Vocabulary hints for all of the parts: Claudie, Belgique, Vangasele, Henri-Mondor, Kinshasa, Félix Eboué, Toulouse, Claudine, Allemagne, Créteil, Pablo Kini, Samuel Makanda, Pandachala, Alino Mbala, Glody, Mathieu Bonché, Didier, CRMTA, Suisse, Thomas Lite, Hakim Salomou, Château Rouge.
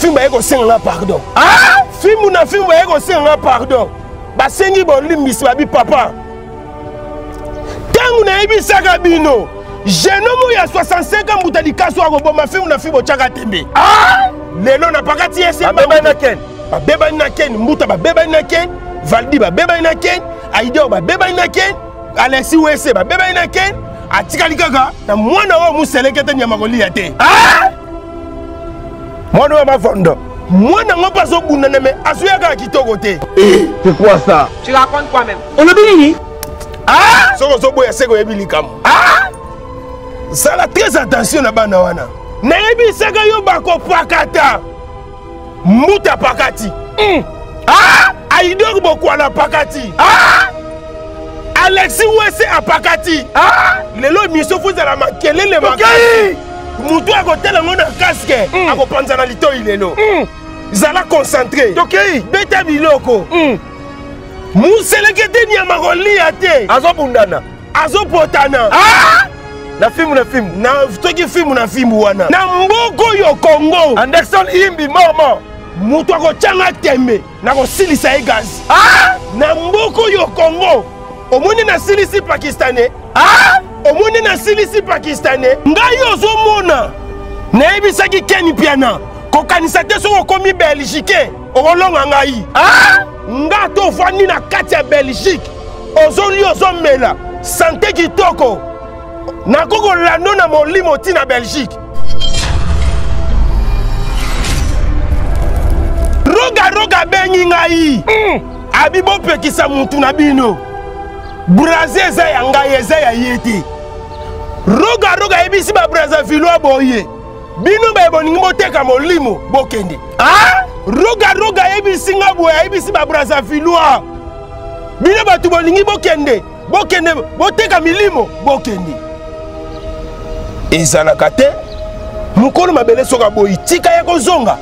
Film ego senga pardon. Ah? Film ego senga pardon. Ba sengi bolimisi babi papa. Tangu na ibi sagabino. Genomo ya 65 ans mutali kaso agobo ma film na fibo chaka tembe. Ah? Lelo na pakati ese ba beba na ken. Ba beba na ken, muta ba beba na ken, Valdi ba beba na ken, Aideo ba beba na ken, Alexi Wese ba beba na ken, atikali kaka na mwana wa muselekete nyamakoli ya te. Ah? Moi, je suis vendeur. Moi, je n'ai pas besoin de mais je suis côté. C'est quoi ça? Tu racontes quoi même? On a bien. Ah! Ah! Ça a très attention à Banawana. Naebi Sagayo Bako Pakata. Mouta Pakati. Ah! Aïdor Boko à la Pakati. Ah! Alexis Wessé à Pakati. Ah! Les lois, ils sont fous à la maquille. Moutou a goté le monde en casque, a gopanza na lito ilelo. Zala concentré. Ok. Beta biloko. Mouseleke teni amagoli ate. Azo bundana. Azo potana. Ah! Na film na film. Na toki film na film wana. Na mboko yo Congo. Anderson Imbi mama. Moutou a gochanga tembe. Na go silisa egaz. Ah! Na mboko yo Congo. Omoni na silisi pakistanais. Ah! Omoni na silisi pakistanais ngayo zo mona na ebisaki keni piana ko kanisate so ko mi belgique olonga ngai ah ngato vani na kati ya belgique ozoli ozomela santé kitoko na koko lando na molimo ti na belgique roga roga bengi ngai abibo pekisa muntu na bino Brazza yanga yezaya yeti. Roga roga ebisi ba Brazza filwa boye. Bino ba boningi moteka molimo bokende. Ah! Roga roga ebisi ngabwe ebisi ba Brazza filwa. Bino ba tu boningi bokende. Bokende boteka milimo bokende. Ezana kate mukolo mabele soka boyi tika yako zonga.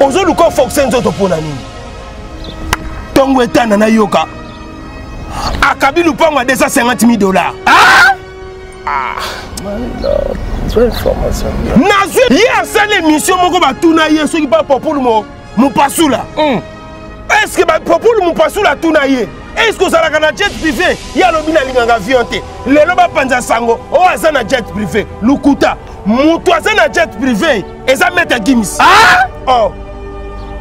Ozo luko foxen zoto pona nini. Tongo etana na yoka. Akabi Lupang a 250 000 $. Ah! Ah! Hier, c'est l'émission que je vais ce qui va pour mon passoula. Est-ce que pour mon passoula tournaille? Est-ce que ça a un jet privé? Il y a l'objet de viande. Les lobes panza sango. Oh, ça a un jet privé. Lukuta. Mon toison a jet privé. Et ça met un gims. Ah! Oh!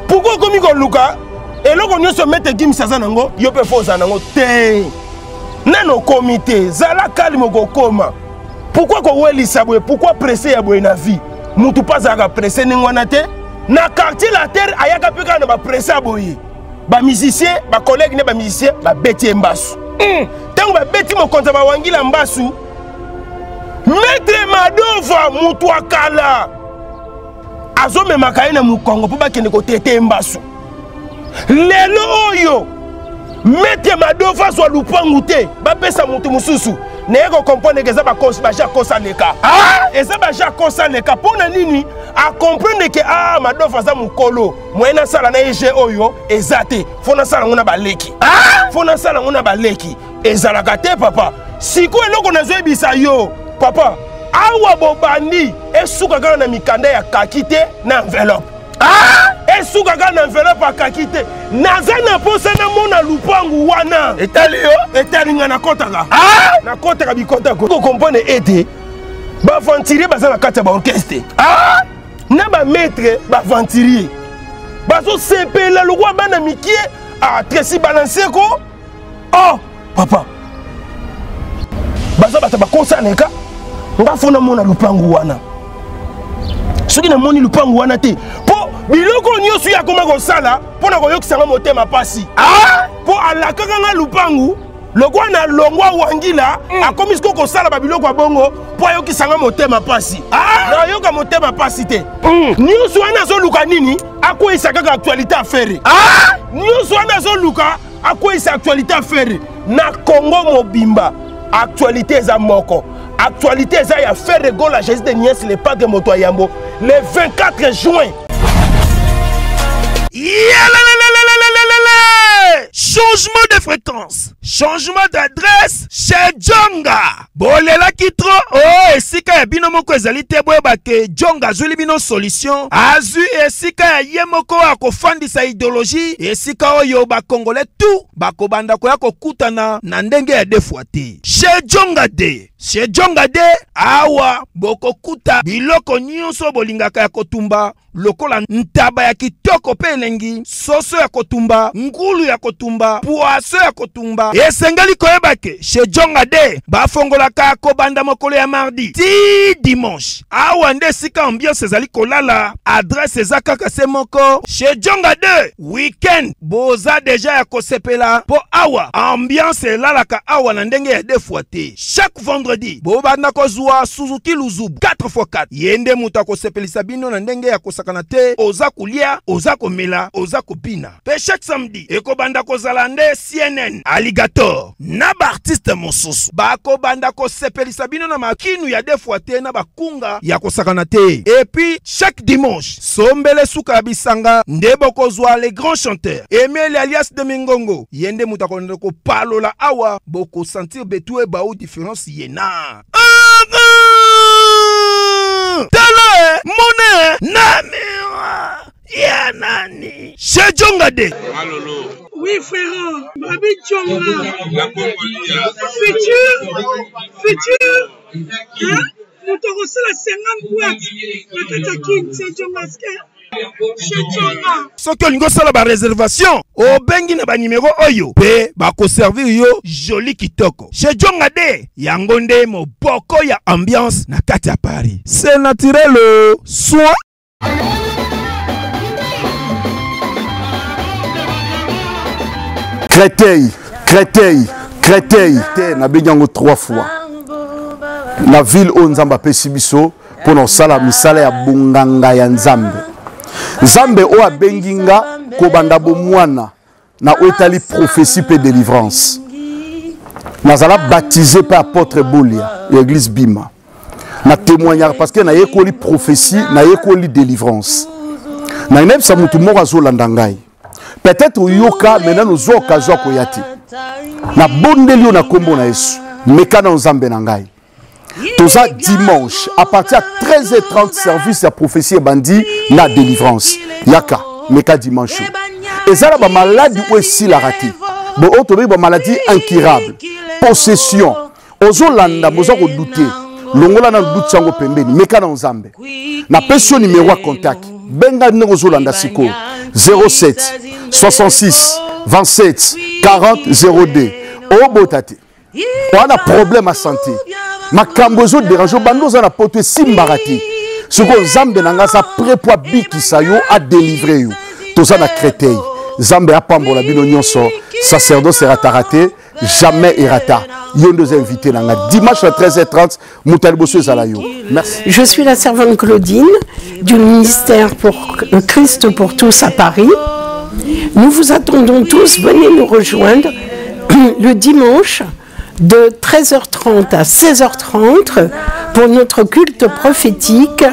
Pourquoi comme il Luka? Et là, on se met des gims à Zanango, il peut faire Zanango. Nano comité, Zala calme go coma. Pourquoi qu'on est saboué? Pourquoi presser à la vie? Nous ne pas à presser ni wanate. Na quartier la terre, ayaka peka na ba presser à boyer. Ba musicien, ba collègue ne ba musicien, ba bêti mbasu. Tant ba bêti mon compte ba wangi la mbasu. Maître Madova, moutoua kala. Azome makaina mukongo, pour ba kende ko tete mbasu. Lelo oyo mete madova so lupangute ba pesa mutu mususu neyeko comprendre que ça ba cause ba ja cause neka ah et ça ba ja cause neka pona nini a comprendre que ah madova za mukolo moyena sala na ege oyo ezate fona sala ngona ba leki ah fona sala ngona ba leki ezala kate papa siko eloko na zo ebisa yo papa awa bobani esuka kana na mikanda ya kakite na enveloppe ah et si vous avez un enveloppe à kakite, Nazana pose na mona lupangu wana. Et allez, na kotaga. Ah, na kotaga bikota ko. Vous comprenez aider. Ba ventilier baza na kata ba orchestre. Ah, na ba maître ba ventilier. Bazo sempe la le roi bana mikie a tresi balancer ko. Oh, papa. Baza bata ba concerne ka. Nga fona mona lupangu wana. Soki na moni lupangu wana te. Biloko nyosu ya koma ko sala pona ko yokisanga motema pasi ah po alakaka nga lupangu lokwa na longwa wangila akomi siko ko sala ba biloko abongo po yokisanga motema pasi ah na yoka motema pasi te nyosu ana zo luka nini akoisa kaka actualité affaire ah nyosu ana zo luka akoisa actualité affaire na Congo mobimba actualité za moko actualité za ya faire go la jeunesse de Niès le pague moto yambo le 24 juin. Yeah, la la la la la la la la la! changement de fréquence, changement d'adresse chez Djenga. Bolela kitro, oh esika ya bino moko ezali te boye ba ke Djenga azuli bino solution. Azu esika ya ye moko akofandisa idéologie, esika oyo ba Congolais tout bakobanda ko ya kokutana na ndenge ya defwa te. Chez Djenga de Chez Djenga de awa boko kuta biloko nyonso bolingaka ya kotumba lokola ntaba ya kitoko pe elengi soso ya kotumba ngulu ya kotumba poaso ya kotumba esengeli koyeba ke Chez Djenga de bafongolaka kobanda mokolo ya mardi ti dimanche awa nde sika ambiance ezali kolala adresse ezakaka se moko Chez Djenga de weekend boza deja ya kosepela po awa ambiance elalaka awa na ndenge ya defwa te chaque vendredi Bobana kozwa Suzuki Luzubu 4x4 Yende muta kosepelisa bino na ndenge ya kosakana te oza kulia oza komela oza kopina pe chaque samedi ekobanda kozala nde CNN Alligator na ba artiste mosusu bakobanda kosepelisa bino na makinu ya defwa te na bakunga ya kosakana te et puis chaque dimanche sombele suka bisanga nde bokozwa les grands chanteurs Emile alias de Mingongo yende muta konde ko palola awa boko sentir betue bao différence yena Tala Mone Namiwa Yanani Chez Djenga de Alolo. Oui frère Babi Djenga Futur hein Nous te recevons la 50 boîtes Chez Djenga Soki olingo sala ba réservation obengi na ba numéro oyo pe ba ko servir yo joli kitoko Chez Djenga de yango nde moboko ya ambiance na kati ya Paris c'est naturel soit Créteil na bengango 3 fois la ville o nzamba pesi biso pona sala misala ya bunganga ya nzambe Zambe oa benginga kobanda bomwana na oetali prophétie pe délivrance. Nazala baptisé par apôtre Bolia, l'église Bima. Na témoignage parce que na yekoli prophétie, na yekoli délivrance. Na ineb sa mutu mora zo landangai. Peut-être yoka mena no zo okazo koyati. Na bondeli na kombo na Yesu, mekana no Zambe nangai. Toza dimanche, à partir à 13h30, service à prophétie et bandit, la délivrance. Yaka, meka dimanche. Et ça, la maladie ou si la raté. Bon, on maladie incurable. Possession. Ozo landa, mozo ko douté. Longola nan doute sango pembeni, meka nan zambe. Na pension numéro contact. Benga nan ozo landa siko. 07 66 27 40 02. Obotate. On a problème à santé. Ma cambozo dérange bandoza la pote simbarati. Ce que Zambe nanga sa prépoa biki sayo a délivré you. Toza na Créteil. Zambe a pambo la bino nyonso. Sacerdoce erata raté. Jamais erata. Yon deux invités nanga. Dimanche à 13h30. Moutalboso zalayo. Merci. Je suis la servante Claudine du ministère pour Christ pour tous à Paris. Nous vous attendons tous. Venez nous rejoindre le dimanche. De 13h30 à 16h30 pour notre culte prophétique.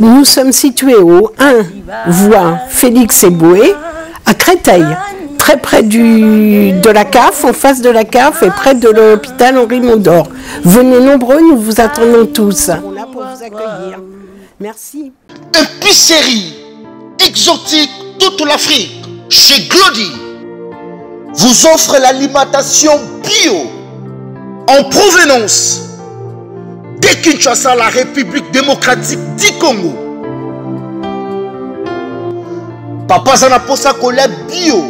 Nous sommes situés au 1 voie Félix Eboué à Créteil, très près de la CAF, en face de la CAF et près de l'hôpital Henri-Mondor. Venez nombreux, nous vous attendons tous. Nous sommes là pour vous accueillir. Merci. Épicerie exotique toute l'Afrique chez Glody vous offre l'alimentation bio en provenance de Kinshasa, la République démocratique du Congo. Papa Zana posa kolia bio,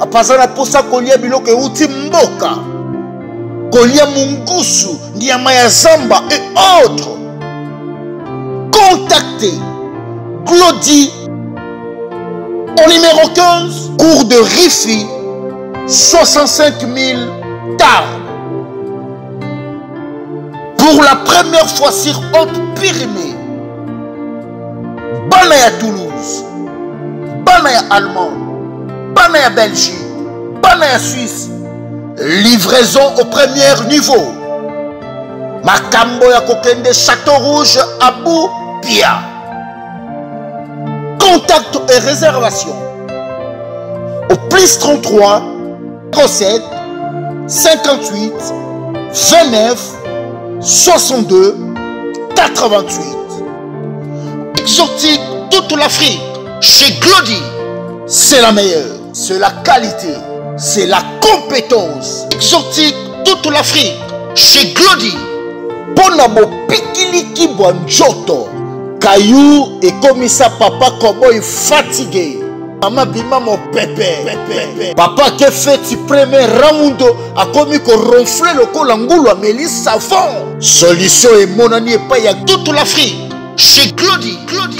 papa Zana posa kolia biloko euti mboka, kolia mungusu, nyama ya zamba et autres. Contactez Glody au numéro 15, cours de Rifi. 65 000 tard. Pour la première fois sur Haute-Pyrénées. Banaya Toulouse. Banaya Allemagne. Banaya Belgique. Banaya Suisse. Livraison au premier niveau. Makambo ya kokende Château Rouge à Boupia. Contact et réservation. Au +33 37 58 29 62 88. Exotique toute l'Afrique, chez Glody, c'est la meilleure, c'est la qualité, c'est la compétence. Exotique toute l'Afrique, chez Glody. Bonabo pikiliki bonjoto. Caillou et comme ça papa comment il fatigué. Maman bima mon pépé. Papa qui fait tu premier ramundo a commis qu'on ronflait le col angoulou à Mélisse savon. Solution et mon ami et pas y a toute l'Afrique. Chez Claudie, Claudie.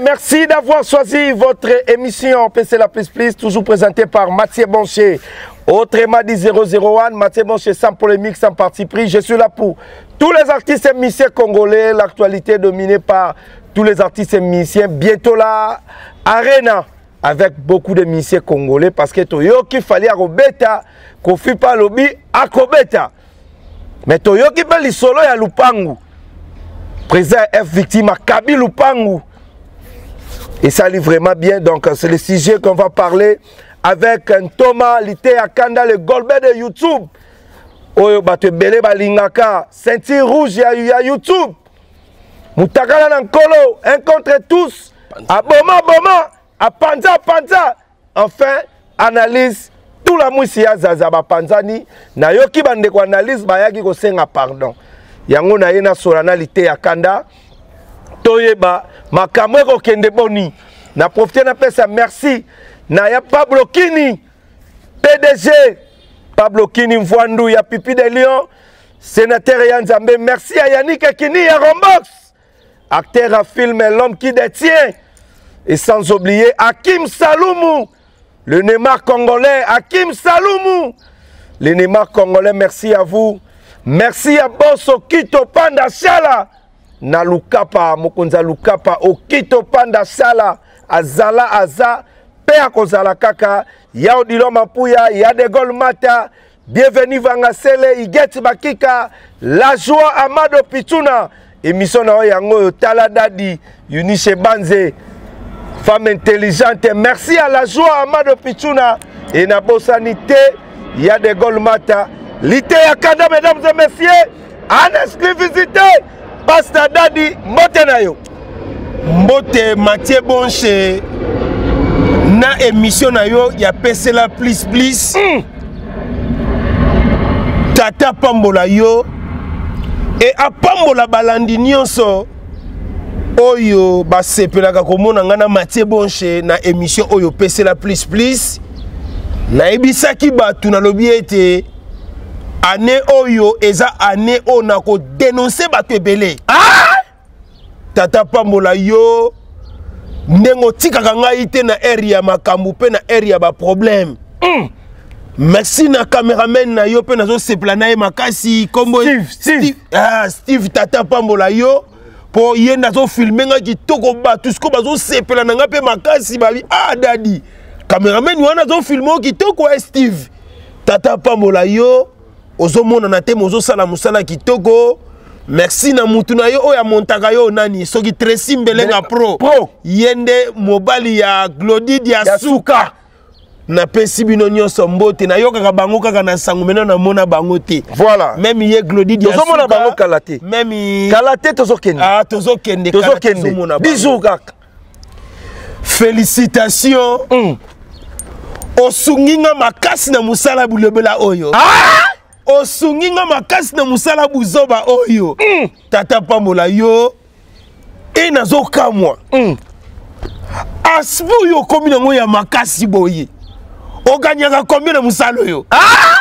Merci d'avoir choisi votre émission PC La Plus Plus, toujours présentée par Mathieu Bonché. Autrement dit 001, Mathieu Bonché sans polémique, sans parti pris. Je suis là pour tous les artistes et musiciens congolais. L'actualité dominée par tous les artistes et musiciens. Bientôt là, Arena, avec beaucoup de musiciens congolais. Parce que Toyoki fallait à Robeta, qu'on fuit pas lobby à Kobeta. Mais Toyoki Beli Solo à Lupangu. Présent F victime à Kabi Lupangu. Et ça lit vraiment bien, donc c'est le sujet qu'on va parler avec Thomas Lite à Kanda, le golbet de YouTube. Oyo bate belé balingaka, ceinture rouge ya YouTube. Mutakala nankolo, un contre tous, à Boma, à Panza. Enfin, analyse, tout la mousse ya Zazaba Panzani, na yo ki bande ko analyse, bayaki ko senga pardon. Yango na yena solana Lite à Kanda. Toyeba, ma caméra qui est bonne. Na profité na pesa merci. Na ya Pablo Kini, PDG. Pablo Kini Mvwandu, ya Pipi de Lyon. Sénateur Yanzambe, merci à Yannick Kini, ya Rombox. Acteur à film, l'homme qui détient. Et sans oublier Hakim Salomou, le Neymar congolais. Hakim Salomou, le Neymar congolais, merci à vous. Merci à Boso Kito Panda Sala. Na Lukapa, Mukunza Lukapa, Okito Panda Sala, Azala Aza, Père Kozala Kaka, Yaudilo Mapuya, Yadegol Mata, Bienvenue Vangasele, Igeti Bakika, La Joie Amado Pichuna, émission na yango Taladadi, Yunishe Banze, femme intelligente, merci à La Joie Amado Pichuna, et na Bosanite, Yadegol Mata, Lite ya Kanda, mesdames et messieurs, Anescli visitez. Pasteur Daddy, Mbote Nayo. Mbote Mathieu Bonché. Na émission Nayo, ya PC La Plus Plus. Tata Pambola yo. Et a Pambola balandi nyonso. Oyo basepela kakomona ngana Mathieu Bonché na émission Oyo PC La Plus Plus. Na ebisa ki batu na lobi ete. Année Oyo, eza année on a dénoncé Batebele. Ah! Tata Pambola yo, n'engoti kakanga ite na area makambu pe na area ba problème. Merci na cameraman na yo pe na zo seplanae makasi kombo. Steve. Ah Steve Tata Pambola yo, po ye na zo filmer nga kitoko batu sko ba zo seplana nga pe makasi babi. Ah daddy, cameraman wana zo filmer kitoko Steve. Tata Pambola yo. Ozomona na temo zo sala musala kitoko. Merci na mutu na yo oya montaka yo nani soki Tracy Mbelenga pro yende mobali ya Glody dia suka na pesi bino nyonso mbote na yo kaka bango kaka na sango mena na mona bango te. Voilà. Même hier Glody dia suka. Ozomona bango kalate. Même kalate tozokende. Ah tozokende tozokende. Bisous kaka. Félicitations. Osunginga makasi na musala bulebela oyo. Ah! Osunginga makasi na musala buzoba oyo. Tata Pambola yo e nazo kamwa. Asbu yo komi na ngoya makasi boye. Oganyaka komi na musala yo. Ah!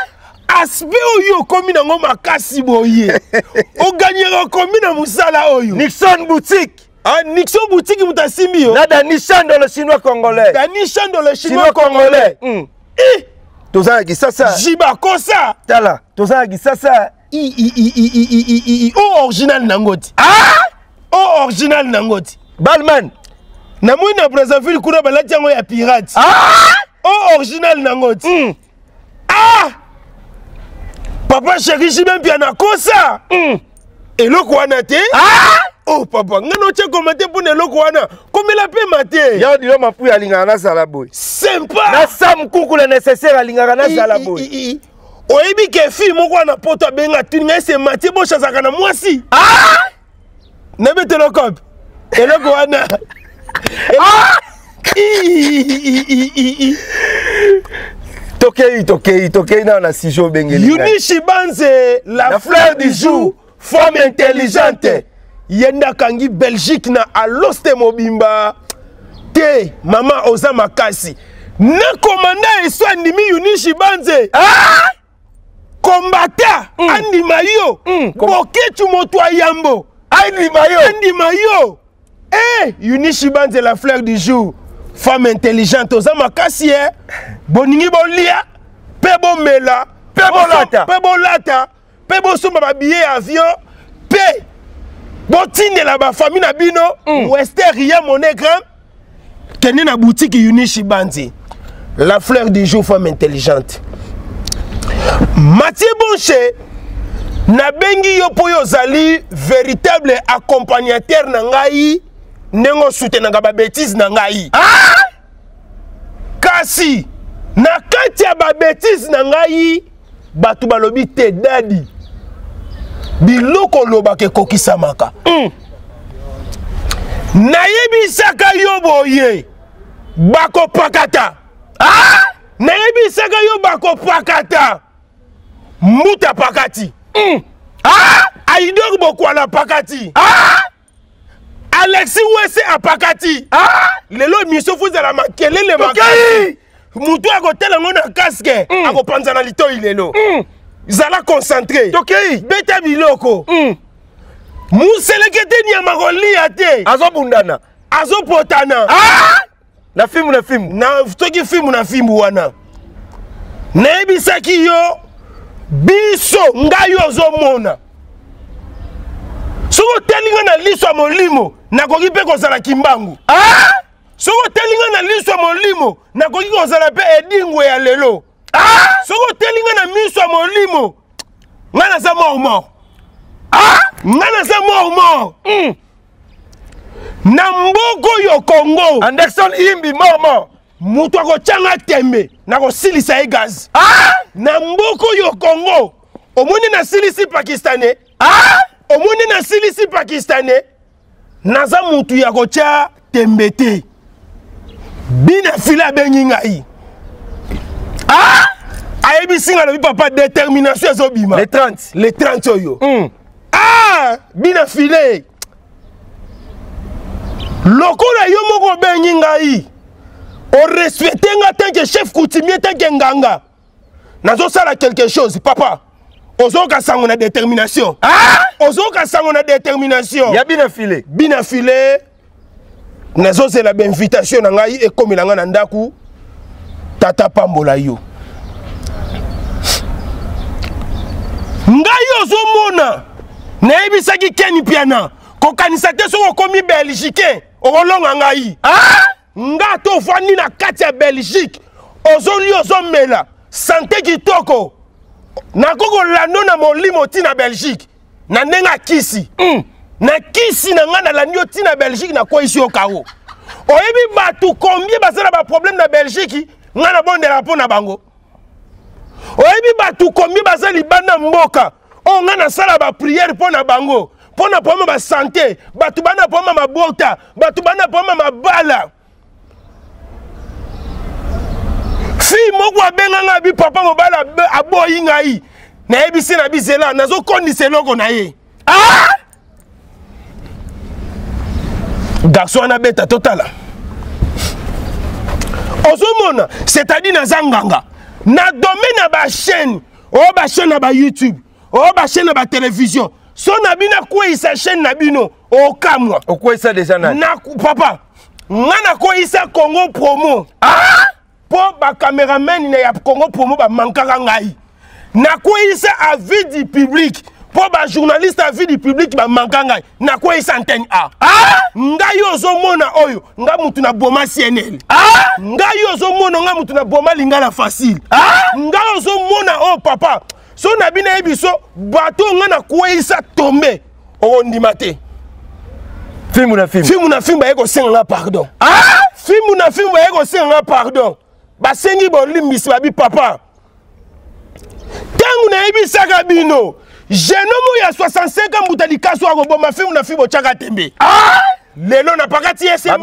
Asbu yo komi na ngoma makasi boye. Oganyaka komi na musala oyo. Nixon boutique. Ah, Nixon boutique mutasimbi yo. Na Danishan dans le chinois congolais. Danishan dans le chinois congolais. Toza gisasa. Jibakosa. Tala. Toza gisasa. I o original nangoti. Ah! O original nangoti. Balman. Namui na Brazzaville kuna balati yango ya pirate. Ah! O original nangoti. Ah! Papa chéri Jibempi anakosa. Eloko wana te. Ah! Oh papa, ngano tche commenté pour ne l'okwana. Comme la paix maté. Yo dilo mapui alingana salaboy. Sympa. Na sam kuku le nécessaire alingana salaboy. Oyebi ke fi moko na poto benga tuninga se maté bo chasaka na mwasi. Ah! Ne bete le compte. Et l'okwana. Ah! Tokei na na sijo bengeli. Yunishi Banze, la fleur du jour, femme intelligente. Yenda kangi Belgique na aloste mobimba. Te mama oza makasi. Na komanda eso andimi Yunishi Banze. Ah! Kombata andima yo. Boketu moto ayambo. Andima yo. Eh, Yunishi Banze la fleur du jour. Femme intelligente, oza makasi eh. Boningi bolia, pebo mela, pebo lata, pebo suma ba billet avion, pe botine la ba famille na bino, wester rien mon écran. Tenez na boutique Yunishi Banze. La fleur du jour femme intelligente. Mathieu Bonché na bengi yo po yo zali véritable accompagnateur na ngai. Nengo soutenanga ba bêtise na ngai. Ah! Kasi na kati ya ba bêtise na ngai batu balobi te dadi. Biloko loba ke kokisa maka. Na yebi saka yo boye. Bako pakata. Ah! Na yebi saka yo bako pakata. Muta pakati. Ah! Aidor boko ala pakati. Ah! Alexis Wessé à Pakati. Ah! Les lois, monsieur, vous allez marquer les marqués. Moutou à côté, la monnaie casque. À reprendre la lito, il est là. Ils allaient concentrer. Ok. Beta Biloko. Mousselekete n'y a maroli à te. Azo Bundana. Azo Potana. Ah! La film. Na toki film, na film, wana. Nebisaki yo. Biso, ngayo zomona. Soko telinga na liswa molimo na koki pe kozala kimbangu. Ah! Soko telinga na liswa molimo na koki kozala pe edingwe ya lelo. Ah! Soko telinga na miswa molimo ngana za mort. Ah! Ngana za mort. Na mboko yo Kongo. Anderson Imbi mort. Mutu akochanga tembe na kosilisa e gaz. Ah! Na mboko yo Kongo. Omoni na silisi Pakistanais. Ah! Omoni na silisi Pakistanais naza mutu ya kocha tembete bina fila bengi ngai. Ah! Ayebi singa lobi papa détermination ezobima. Les 30 oyo. Ah! Bina file. Lokola yo moko bengi ngai. On respecte nga tant que chef coutumier tant que nganga. Nazo sala quelque chose papa. Ozoka sango na détermination. Ah! Ozoka sango na détermination. Ya bina filé. Nazo c'est la invitation na ngai e komi langa na ndaku. Tata pambola yo. Ngai ozomona. Nebisaki keni piana. Ko kanisate so komi Belgique. Okolonga ngai. Ah! Nga to vani na kati ya Belgique. Ozoli ozomela. Santé kitoko. Na koko lando na molimo ti na Belgique. Na nenga kisi. Na kisi na nga na lando ti na Belgique na ko isi okao. Oyebi batu combien basala ba problème na Belgique nga na bondela pona bango. Oyebi batu combien basali bana mboka. O nga na sala ba prière pona bango. Pona poma ba santé, batu bana poma mabota, batu bana poma mabala. Si moko abenga nga bi papa mobala aboyi ngai na ebisi na bizela nazo kondise loko na ye. Ah! Garçon na beta totala. Ozomona, c'est-à-dire na zanganga. Na domaine na ba chaîne, o ba chaîne na ba YouTube, o ba chaîne na ba télévision. So na bina koisa chaîne na bino o kamwa. O koisa déjà na. Na papa, ngana koisa Congo promo. Ah! Po ba cameraman na ya Congo promo ba mankaka ngai. Na koisa avis du public. Po ba journaliste avis du public ba mankaka ngai. Na koisa antenne A. Ah! Ngai ozomona oyo, nga mutu na boma CNN. Ah! Ngai ozomona nga mutu na boma lingala facile. Ah! Ngai ozomona o papa. So na bina ebiso bato nga na koisa tomber o ndimate. Film na film ba senga pardon. Ah film ba senga pardon. Ba sengi bon limbisi ba bi papa. Tangu na ibi saka bino. Genomo ya 65 ans butali kaso akoboma film na film ochaka tembe. Ah lelo na pakati yesema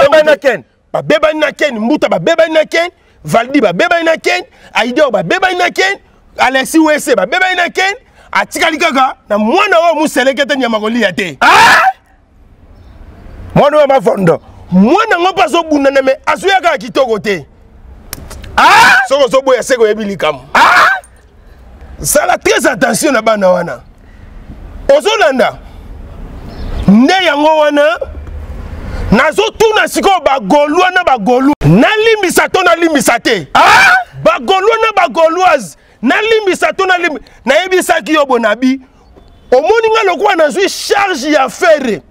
ba beba na ken mbuta ba beba na ken Valdi ba beba na ken Aideo ba beba na ken Alexi Wese ba beba na ken atikali kaka na mwana wa muselekete nyamakoli yate. Ah mwana wa mavondo mwana ngopa zo bunana me azuya ka kitokote. Ah soko zo boya seko ebilikam. Ah ça la très attention na bana wana. Ozolanda ne yango wana nazo tuna siko ba golwa na limbisa to na limbisa te. Ah ba golwa na ba golwaz na limbisa to na lim na ebisa ki obonabi omoni nga lokwa na zui charge ya faire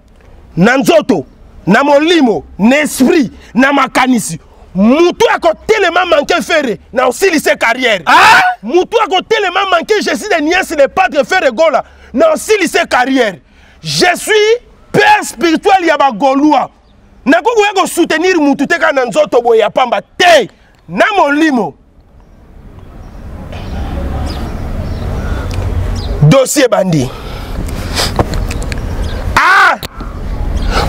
na nzoto na molimo na esprit na makanisi mutu ako tellement manquer faire na aussi lycée carrière. Ah mutu ako tellement manquer je suis de nièce de patre faire gola na aussi lycée carrière. Je suis père spirituel ya ba golwa na koko yako soutenir mutu te kana nzoto boya pamba te na molimo. Dossier bandit. Ah!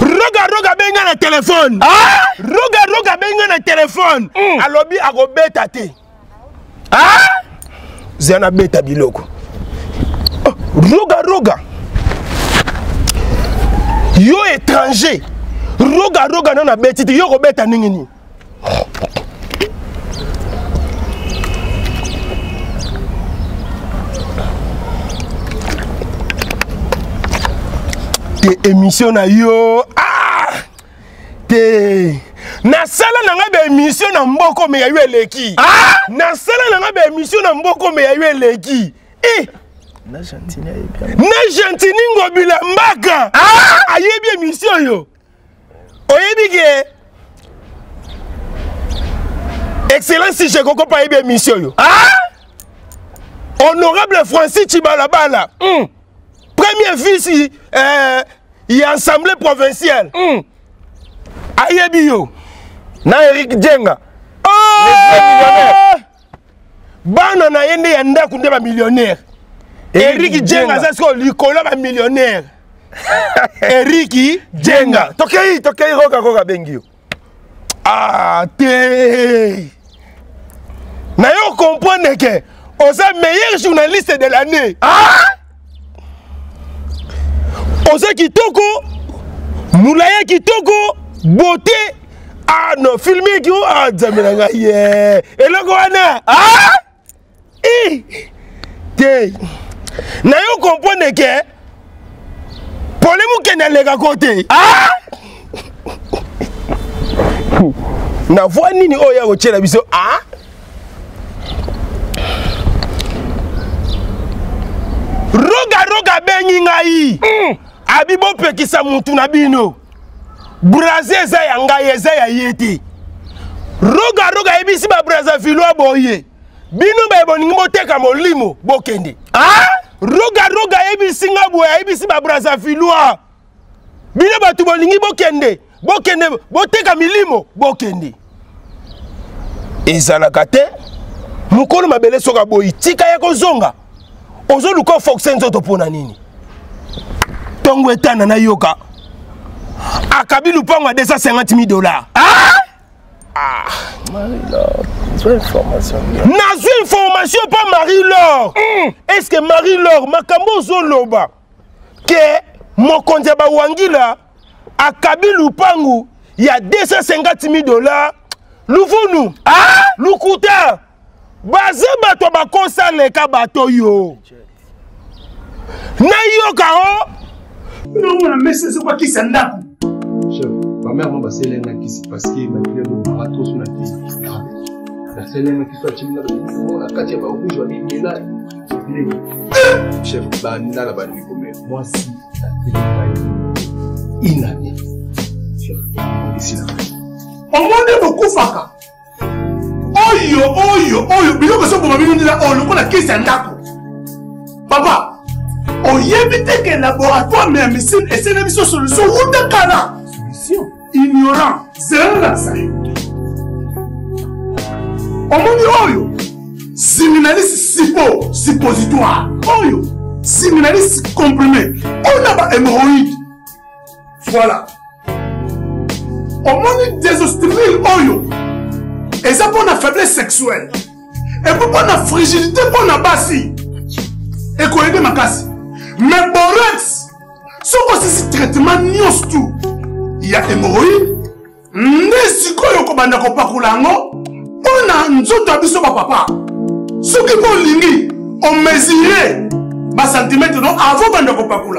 Roga benga na téléphone. Ah! Roga benga na téléphone. Alobi ako beta te. Ah! Zana beta biloko. Roga. Yo étranger. Roga non na beti te yo ko beta ningini. Émission na yo ah te na sala na nga ba émission na mboko me ya yo eleki ah na sala na nga ba émission na mboko me ya yo eleki eh na gentini bien na gentini ngobila mbaka ah ayebi émission yo oyebi ke excellence je koko pa yebi émission yo ah honorable Francis Chibalabala premier vice il y a assemblée provinciale. Ayebio. Na Eric Djenga. Oh bana na yende ya ndaku nde ba millionnaire. Eric Djenga ça c'est Nicolas ba millionnaire. Eric Djenga. Tokei roka bengio. Ah te. Na yo comprendre que osa meilleur journaliste de l'année. Ah Ose kitoko, moulaya kitoko, beauté, ah non, filmé qui ah, Zamiranga, yeah, et le goana, ah, eh, t'es, n'a yo comprendre que, pour les mouken à l'égard côté, ah, n'a voix ni ni oya au tchèla biso, ah, roga bengingaï, Abibo pekisa muntu na bino. Braze za yanga yeza ya yete. Roga ebisi ba braza filwa boye. Bino ba boningo teka molimo bokende. Ah! Roga ebisi ngabwe ebisi ba braza filwa. Bino ba tubolingi bokende. Bokende boteka milimo bokende. Ezalaka te. Mukolo mabele soka boyi tika yako zonga. Ozo luko foxe nzoto pona nini? Tongo etana na yoka. Akabilu pangwa $250,000. Ah! Ah! Marie-Laure, tu as information. Nazu information pas Marie-Laure. Est-ce que Marie-Laure makambo zoloba ke mokondia ba wangila akabilu pangu ya $250,000 luvunu. Ah! Lukuta. Bazé bato bakosa leka bato yo. Na yoka o non, on a messé, c'est quoi qui s'en a? Chef, ma mère m'a passé l'un qui s'est passé, ma mère m'a raté son activité. La seule l'un qui soit timide, la Katia va rouge, on est là. Chef, bah, Nina la banne, mais moi, si, la télé, il n'a rien. Chef, ici, là. On m'a dit beaucoup, Faka. Oh yo, mais non, parce que vous m'avez dit là, oh, le coup, la qui s'en a? Papa! On y évite que le laboratoire mais la médecine et c'est une solution. Où est-ce corruption. Ignorant, c'est Oyo, siminaliste suppositoire. Oyo, siminaliste comprimé. On a pas hémorroïde. Voilà. Omoni désostérile Oyo. Et ça pour la faiblesse sexuelle. Et pour la fragilité pour la basse. Et qu'on aide ma casse. Mais borex, ce processus de traitement n'y tout. Il y a hémorroïde. Mais si quoi yoko banda ko pakulango. On a un autre papa. Ce qui est on mesurait les centimètres avant de faire. Pour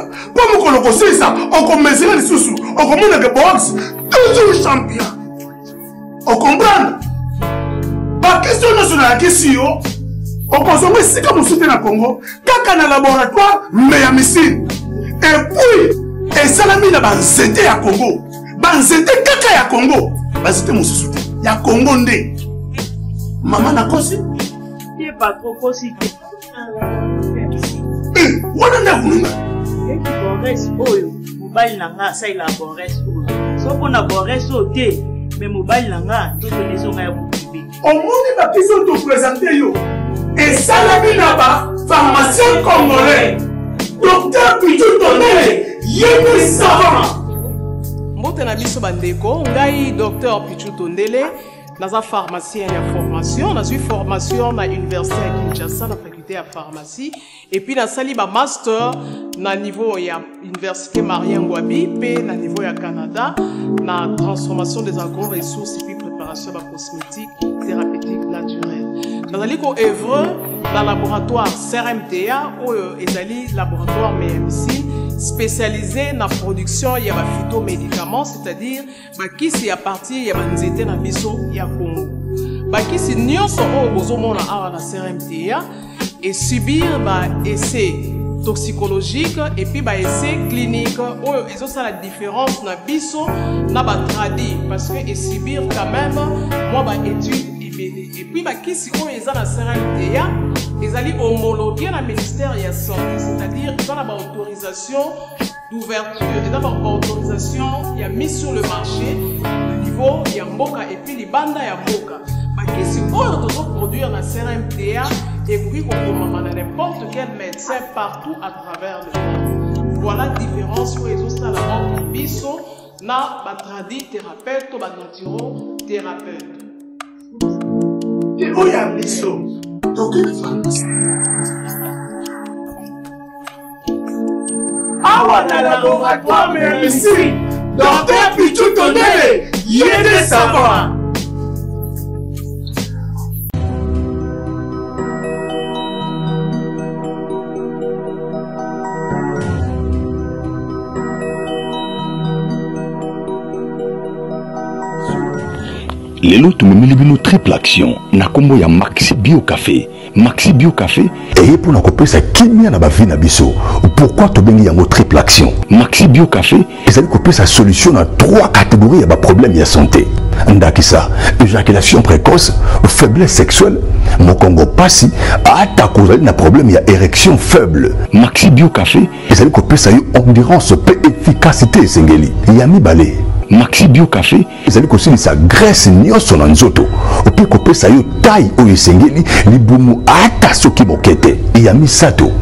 nous connaître ça, on mesure les sous-sous. On comprend que boxe, toujours champion. On comprend. Par question nationale, on consomme ce que nous soutenons au Congo, quand on a un laboratoire, mais à missile. Et puis, et Salami a un zété à Congo. Un zété à Congo. C'était mon soutien. Il y a Congo. Maman n'a pas si. Tu n'es pas trop si. Eh, voilà la roue. Et tu borres oyo, mobile nanga, ça il a borres oyo. Sauf qu'on a borres oyo, mais mobile nanga, tout le monde est au privé. Au monde de la question de présenter yo. Et Salami Naba, pharmacien congolais, docteur Pichou Tondele, yémi savant. Mbote na biso bandeko, ngai docteur Pichou Tondele. Dans la pharmacie, il y a formation. Dans une formation à l'université à Kinshasa, dans la faculté de pharmacie. Et puis, dans le master, dans le niveau de l'université Marien Ngouabi, puis dans le niveau du Canada, dans la transformation des agro-ressources et puis préparation de la cosmétique, thérapeutique, naturelle. Dans le œuvre, dans le laboratoire CRMTA, ou le laboratoire MMC, spécialisé dans la production, il y a des phytomédicaments, c'est-à-dire, qui s'y a parti, il y a des étés dans le il y a Congo. Qui s'y n'y a pas la CRMTA et subir des essais toxicologiques et puis des essais cliniques. Ils ont la différence dans le n'a traduit parce que subir quand même, moi, études et puis qui s'y a la CRMTA. Ils allaient homologuer le ministère de la Santé, c'est-à-dire qu'ils ont l'autorisation d'ouverture, ils ont l'autorisation mise sur le marché au niveau de Mboka et puis les bandes de Mboka. Mais si on veut produire la CRMTA, et puis on peut n'importe quel médecin partout à travers le monde. Voilà la différence pour les autres salariés qui bisous, na batradi thérapeute ou batradi thérapeute. Et où y a bisous? Donc, le laboratoire, mais ici, docteur Pichou Tondele, Yédé Sava. Les lots de triple action, na combo ya Maxi Bio Café. Maxi Bio Café. Et pour nous couper ça, qui m'a na bavi na biso. Pourquoi tu bengi yango triple action? Maxi Bio Café. Et ça couper sa solution dans trois catégories ya ba problème ya santé. Ndakisa, éjaculation précoce, faiblesse sexuelle, mokongo pasi, attaque ou na problème ya érection faible. Maxi Bio Café. Et ça couper ça yo endurance, efficacité singeli. Yami balé. Maxi Bio Café, ils allaient aussi sa graisse nion son anzoto. Au pire copé sa yo taille ou yesengeli, li bumu ata soki mokete. Ya misato.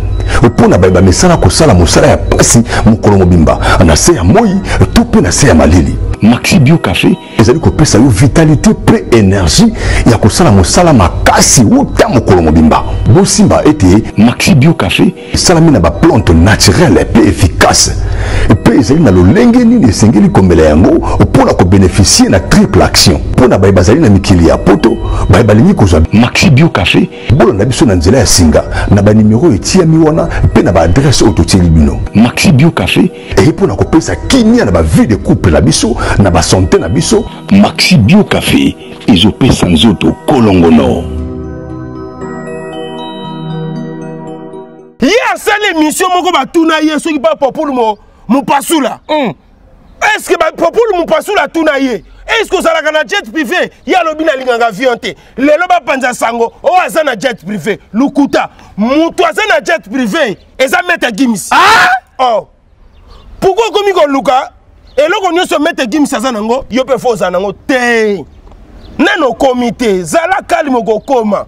Pour na baiba mesala ko sala mosala ya pasi mokolo mobimba. Na se ya moi, tout pe na se ya malili. Maxi Bio Café, ils allaient copé sa yo vitalité, pré énergie, ya ko sala mosala makasi ou ta mokolo mobimba. Bosimba été Maxi Bio Café, salami na ba plante naturelle et peu efficace. Ils na lolengeni ne singeli kombela yango pour la ko bénéficier na triple action pour na baibazali na mikili ya poto baibalingi ko Maxi Bio Café bolo na biso na nzela ya singa na ba numéro etiami wana pe na ba adresse autotelibino Maxi Bio Café et pour na ko pesa kimia na ba vie de couple la biso na ba santé na biso Maxi Bio Café ezopé sans auto kolongono. Hier c'est l'émission moko ba tuna yeso ki pa populmo. Mon pasoula, est-ce que propos de mon pasoula tout naïe? Est-ce que ça a un jet privé? Il y a le bina linganga viante. Le loba panza sango, oh, ça a un jet privé. Lukuta, mon toisin a jet privé. Et ça met à Gims. Ah? Oh! Pourquoi comme il y a un Luka? Et là, on se met à Gimsaza Nango, il peut faire Zanango. Nano comité, Zala Kalimogo Koma.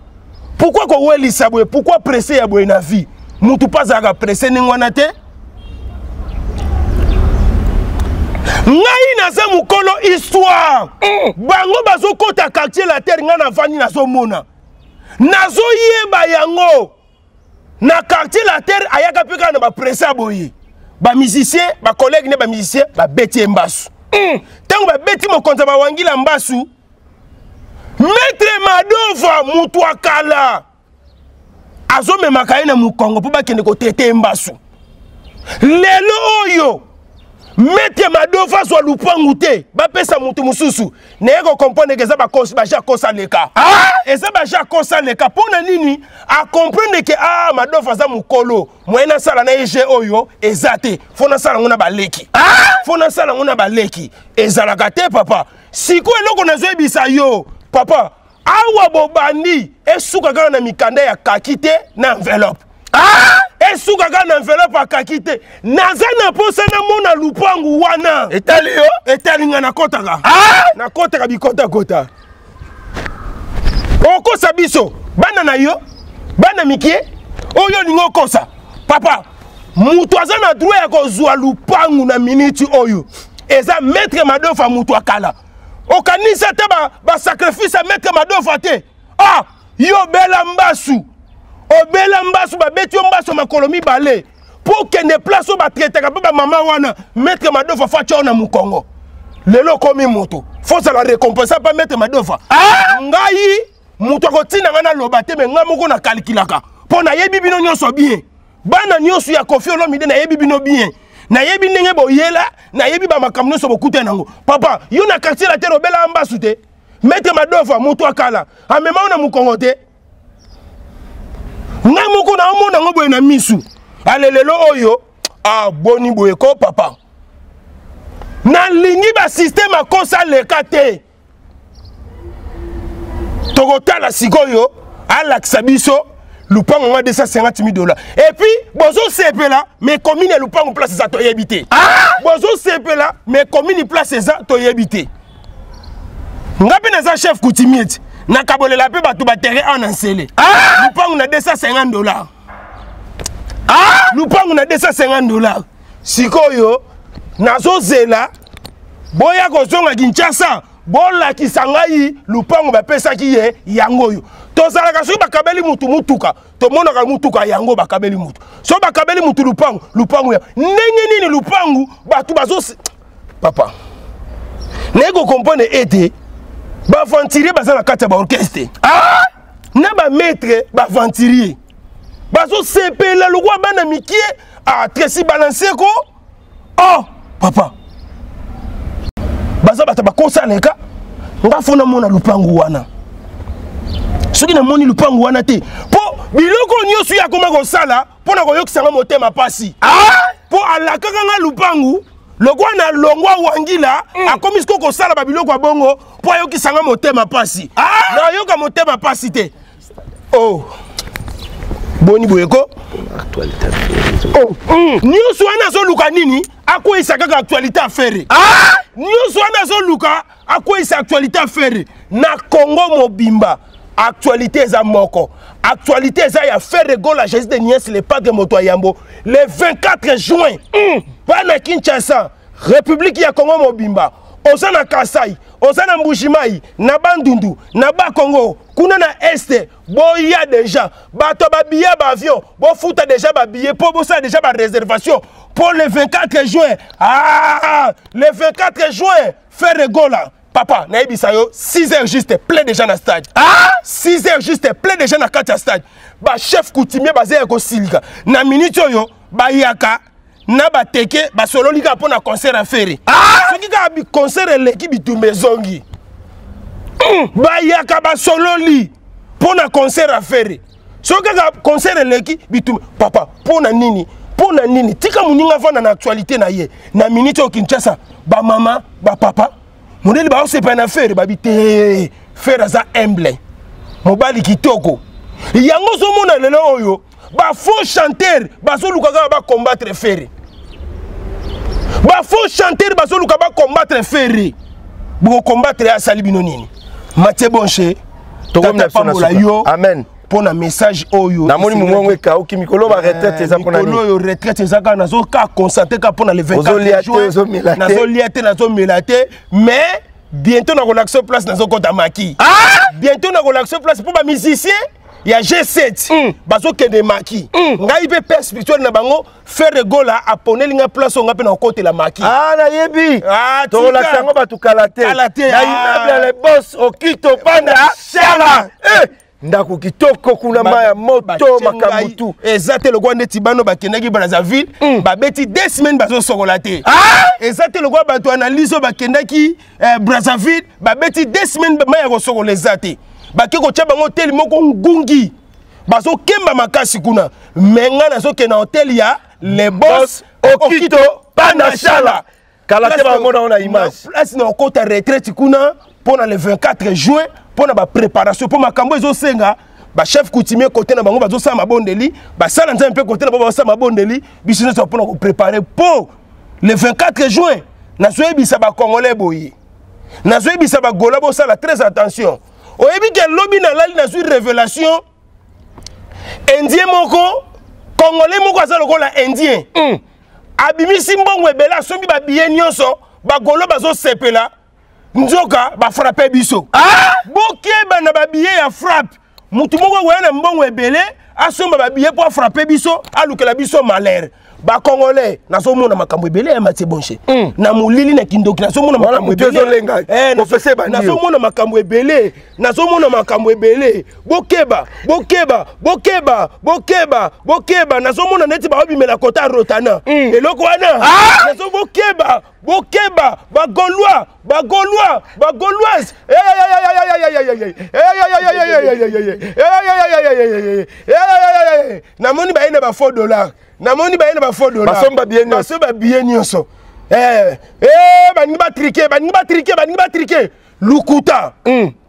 Pourquoi qu'on Weli Saboué? Pourquoi presser à Boué na vie? Moutou pas à presser Nengwanate? Naï Naza Moukolo histoire. Bango Bazo Kota quartier la terre, Nana Vani Nazo Mona. Nazo Yeba Yango. Na quartier la terre, Ayaka Pika n'a pas pressé à Boué. Ba musicien, ba collègue ne ba musicien, ba bêti mbasu. Tango ba bêti mo konta ba wangi la mbasu. Maître Madova mutwa kala. Azo me makaina mu Congo po ba kende ko tete mbasu. Lelo oyo. Maître Madova zo lupangu te, ba pesa mutu mususu. Ne ko comprendre que za ba kosi ba ja kosa leka. Ah, eza ba ja kosa leka pona nini? A comprendre que ah Madova za mukolo. Moyena sala na EG oyo ezate. Fona sala ngona ba leki. Ah, fona sala ngona ba leki. Ezala kate papa. Siko eloko na zo ebisa yo. Papa, awa bobandi esuka kana na mikanda ya kakite na enveloppe. Ah, esuka kana na enveloppe ya kakite. Naza na posa na mona lupangu wana. Etali yo, etali nga na kota ga. Ah, na kota ga bikota kota. Okosa biso, bana na yo, bana mikie, oyo ningo kosa. Papa, mutu aza na droit ya kozwa lupangu na minute oyo. Eza maître madofa mutu akala. Okanisa taba ba sacrifice à mettre Madova te. Ah, yo bela mbasu. O bela mbasu ba beti mbasu makolomi balé. Pour que ne place ba traiter ba mama wana mettre Madova facha na mu Congo. Lelo komi moto. Faut ça la récompenser pas mettre Madova. Ah, ngai moto ko tina ngana lobate me ngamoko na calculaka. Pona yebi bino nyonso bien. Bana nyonso ya kofio lomi de na yebi bino bien. Na yebi ndenge boyela na yebi ba makamno so bokuta nango papa yo na quartier la terre obela mbasu te mete madofa moto akala amema ona mukongo te namo ko na mona ngoboye na misu alelelo oyo aboni boye ko papa na lingi ba système akosa leka te tokotala sikoyo ala kisabiso Lupango a 250 000 $. Et puis, Bozo CP là, mes communes Lupango place ça toi habité. Ah! Bozo CP là, mes communes place ça toi habité. Ngabe na za chef coutumier, na kabole la pe ba tout ba terrain en encelé. Ah! Lupango na $250. Ah! Lupango na $250. Sikoyo na zo zela boya ko zonga Kinshasa, bola ki sangai Lupango ba pesa ki ye yangoyo. Tozala kasu bakabeli mutu mutuka tomona ka mutuka yango bakabeli mutu so bakabeli mutu lupangu ya ndenge nini lupangu batu bazo papa nego compone ete ba venturier bazana kata ba orchestre ah na ba maître ba venturier bazo sepela lokwa bana mikie a tresi balancer ko oh papa baza bata bakosa neka ngafuna mona lupangu wana soki na moni lupango wana te po biloko nyosu ya koma ko sala po na koyokisanga motema pasi ah po alaka nga lupango lokwa na longwa wangila akomisko ko sala ba biloko abongo po ayokisanga motema pasi ah na yoka motema pasi te oh boni boyeko actualité oh nyosu wana zo luka nini akoisa kaka actualité affaire ah nyosu wana zo luka akoisa actualité affaire na Congo mobimba actualité za moko actualité za ya faire go la jeunesse de Niès le padre Motoyambo le 24 juin bana Kinshasa République ya Congo mobimba ozana Kasai ozana Mbujimai na Bandundu na ba Congo kuna na este boya déjà bato ba billet ba avion bo futa déjà ba billet po bo ça déjà ba réservation pour le 24 juin ah le 24 juin faire go la papa, naibi sayo, 6h juste plein de gens à stade. Ah! 6h juste plein de gens à 4 stade. Ba chef coutumier basé à Silga. Na minute yo, ba yaka, na ba teke, ba solo lika pour na concert à faire. Ah! Ce qui a concert à l'équipe de Mezongi. Ba yaka, ba solo li pour na concert à faire. Ce qui a concert à l'équipe de papa, pour na nini, tika mouninga va na actualité na ye. Na minute yo Kinshasa, ba maman, ba papa. Mon élève, c'est pas une affaire, babité. Faire ça humble. Mon bali kitoko. Il y a un autre monde dans le loyo. Bah, faux chanteur. Bah, son lukaga va combattre faire. faut chanter, combattre Ferry. Pour combattre à Salibinonini. Mathieu Bonché, amen. Pour un message au yo. Na moni mumongwe ka okimikolo ba retraite eza pona ni. Okolo yo retraite eza ka nazo ka constater ka pona le 24 juin. Nazo liate nazo melate mais bientôt na relaxer place nazo kota maki. Ah bientôt na relaxer place pour ba musicien il y a G7 bazo kende maki. Ngai pe perspective na bango faire goal à poner linga place on pe na côté la maki. Ah na yebi. Ah to relaxer ngo ba tukalate. Na imable le boss Okito Panda Sala. Ndako kitoko kuna maya moto makamutu ezate le gwande tibano bakendaki Brazzaville babeti 2 semaines bazo sokolate ah ezate le gwa bato analyse bakendaki Brazzaville babeti 2 semaines maya ko sokolezate bakeko tshaba ngo hotel moko ngungi bazo kemba makasi kuna menga nazo ke na hotel ya le boss Okito Pandachala kalate ba ngona ona image place na okota retraite kuna pona le 24 juin pour la préparation pour ma cambo zo senga ba chef coutumier côté na bango bazo sama bondeli ba sala nza un peu côté na bango sama bondeli business pour préparer pour le 24 juin na soyebisa ba congolais boyi na soyebisa ba gola bo sala très attention oyebi ke lobby na lali na su révélation indien moko congolais moko azalo kola indien abimisi mbongo ebela sombi ba bien nyonso ba golo bazo sepela Njoka ba frapper biso. Ah! Boké ba na ba billet ya frappe. Mutu moko wa na mbongo ebele asomba ba billet pour frapper biso, alukela biso malheur. Ba congolais na so mona makambo ebele ya Mathieu Bonché. Na molili na kindoki na so mona makambo ebele. Na so mona makambo ebele. Na so mona makambo ebele. Bokeba na so mona neti ba obimela kota rotana. Eloko wana. Na so bokeba. Bokeba, bagolois, bagolois, bagoloise. Namoni ba ina ba $4. Namoni ba ina ba $4. Basomba bien nyonso. Ba ni ba triquer. Lukuta.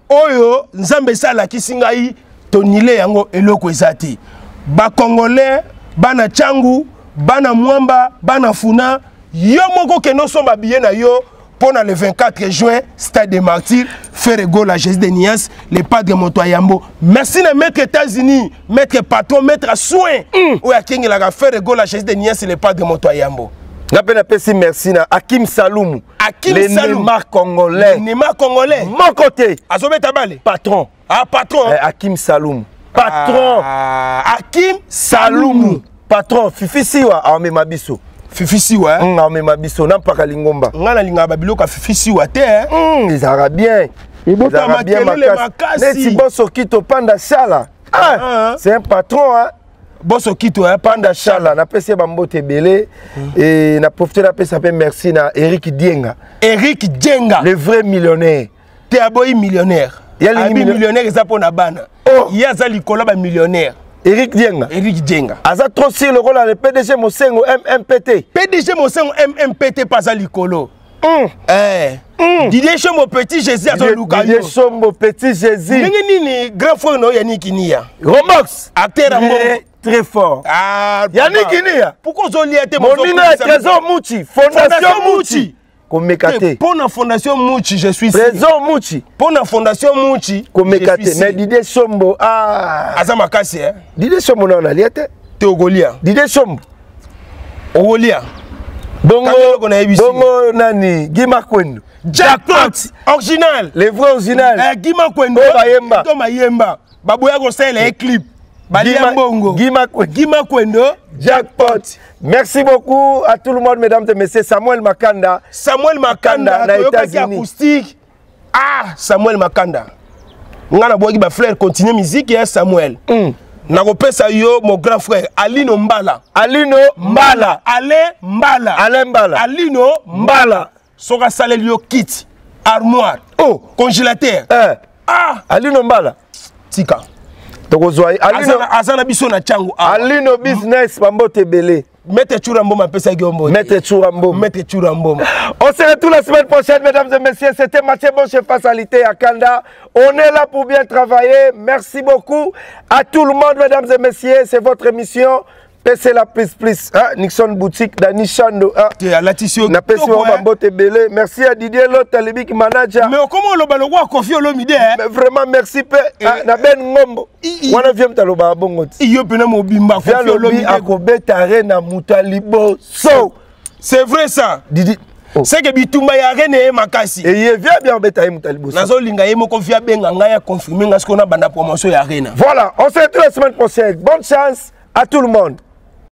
Oyo nzambe sala kisingai tonile yango eloko ezati. Ba congolais, bana changu, bana mwamba, bana funa. Yo moko ke no somba bien na yo pona le 24 juin stade des martyrs faire go la geste de Nias le padre Montoyambo merci na maître États-Unis maître patron maître à soin ou ya kingi la faire go la geste de Nias le padre Montoyambo na pena pesi merci na Hakim Salomou le Neymar congolais mon côté azobeta bale patron ah patron Hakim Salomou patron Hakim Salomou patron fifi siwa armé mabiso Fifi ouais. Non mais ma biso n'a pas kalingomba. Ngana linga babilo ka fifi wa terre. Les arabiens. Ils vont bien makasi. Neti Boso Kito Panda Sala. C'est un patron hein. Boso Kito Panda Sala na pese bambote belé et na profiter la pese appel merci na Eric Djenga. Eric Djenga. Le vrai millionnaire. T'es aboy millionnaire. Il y a les millionnaires ils appo na bana. Il y a za likolo ba millionnaire. Eric Djenga. Aza trop sur le rôle à le PDG Mosengo MMPT. PDG Mosengo MMPT pas à l'icolo. Didier Chombo petit Jésus à son Lucas. Didier Chombo petit Jésus. Nini grand frère no Yannick Nia. Romox. Acteur à très fort. Ah. Yannick Nia. Pourquoi Zoliate Monina Trésor Mouchi. Fondation Mouchi. Pour la fondation Mouchi, je suis ici. Présent Mouchi. Pour la fondation Mouchi, je suis ici. Mais Didier Chombo, Azamakasi, hein? Didier Chombo, non, aliate. T'es Ogolia. Didier Chombo. Ogolia. Bongo, Bongo, Nani, Guimakwendo. Jackpot, original. Les vrais original. Guimakwendo, Bayemba. Thomas Yemba. Babouya Gosset, les clips. Guimakwendo, jackpot. Merci beaucoup à tout le monde, mesdames et messieurs. Samuel Makanda, na États-Unis acoustique. Ah, Samuel Makanda. On a boire ba frère continue musique et Samuel. Na repesa yo mon grand frère Allino Mbala. Alino Mbala. Soka salel yo kit, armoire, congélateur. Ah, Allino Mbala. Tika. Azana biso na changu Alino business bambote belé. Mettez Churamboma. On se retrouve la semaine prochaine, mesdames et messieurs. C'était Mathieu Bonché face à Lité à Kanda. On est là pour bien travailler. Merci beaucoup à tout le monde, mesdames et messieurs. C'est votre émission PC la plus plus, hein? Nixon boutique, Dani Chando, hein? Na PC Belé. Merci à Didier l'autre qui manager. Mais comment le balogo a confié l'omide? Vraiment merci pe. Na ben ngombo. Wana vient ta loba bongot. Iyo pena mo bimba confié l'omide a kobetare na mutalibo. So, c'est vrai ça. Didi c'est que bitumba ya rené makasi et il vient bien betaye mutalibo nazo linga yemo confia benga nga ya confirmer nga ce qu'on a banda promotion ya rena. Voilà, on se retrouve la semaine prochaine. Bonne chance à tout le monde.